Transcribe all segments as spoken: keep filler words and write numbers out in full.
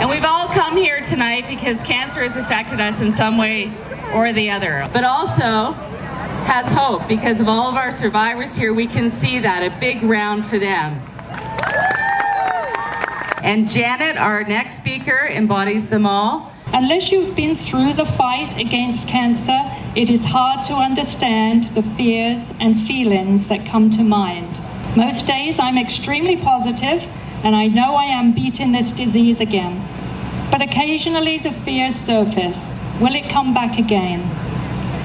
And we've all come here tonight because cancer has affected us in some way or the other, but also has hope because of all of our survivors here. We can see that, a big round for them. And Janet, our next speaker, embodies them all. Unless you've been through the fight against cancer, it is hard to understand the fears and feelings that come to mind. Most days I'm extremely positive, and I know I am beating this disease again. But occasionally the fears surface. Will it come back again?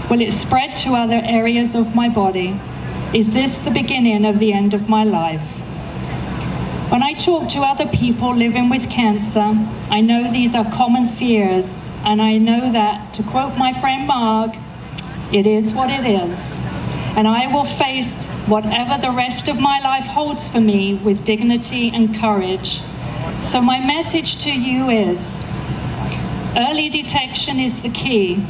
Will it spread to other areas of my body? Is this the beginning of the end of my life? When I talk to other people living with cancer, I know these are common fears, and I know that, to quote my friend Marg, it is what it is, and I will face whatever the rest of my life holds for me with dignity and courage. So my message to you is, early detection is the key,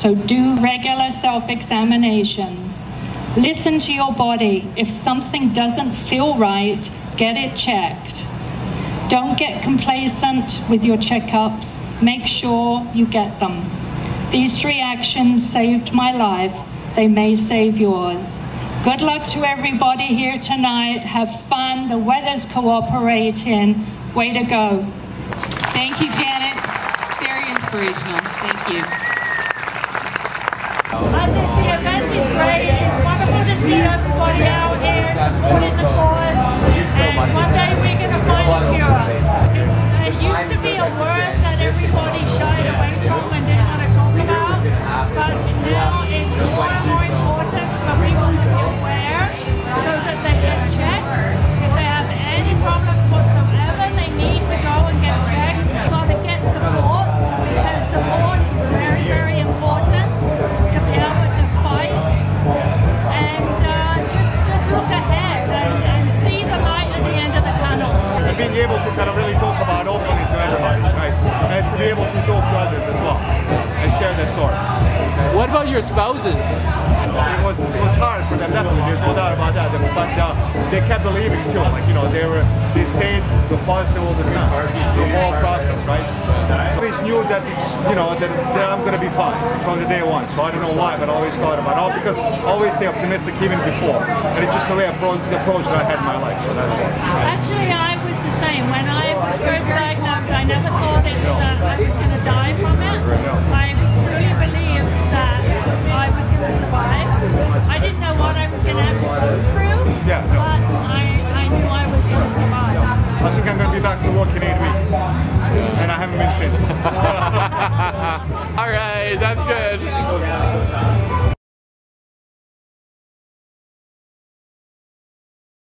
so do regular self-examinations. Listen to your body. If something doesn't feel right, get it checked. Don't get complacent with your checkups. Make sure you get them. These three actions saved my life. They may save yours. Good luck to everybody here tonight. Have fun. The weather's cooperating. Way to go. Thank you, Janet. Very inspirational. Thank you. I think the event is great. It's wonderful to see everybody out here supporting the cause. And one day we're going to find a cure. It used to be a word that everybody shied away from and didn't want to talk about, but now it's more and more important for people to be aware so that they get checked. If they have any problems whatsoever, they need to go and get checked. You've got to get support, because support is very, very important to be able to fight. And uh, just, just look ahead and, and see the light. Being able to kind of really talk about opening to everybody, right? And to be able to talk to others as well and share their story. What about your spouses? It was it was hard for them, definitely. There's no doubt about that. But uh, they kept believing too. Like, you know, they were they stayed positive all the time, the whole process, right? I always knew that it's, you know, that, that I'm gonna be fine from the day one. So I don't know why, but I always thought about it. Oh, because I always stay optimistic even before. And it's just the way I approach the approach that I had in my life. So that's why. Right? Actually, I was the same. When I was first diagnosed, I never thought it that I was going to die from it. I truly believed that I was going to survive. I didn't know what I was going to have to go through, yeah, no. but I, I knew I was going to survive. I think I'm going to be back to work in eight weeks, and I haven't been since. All right, that's good.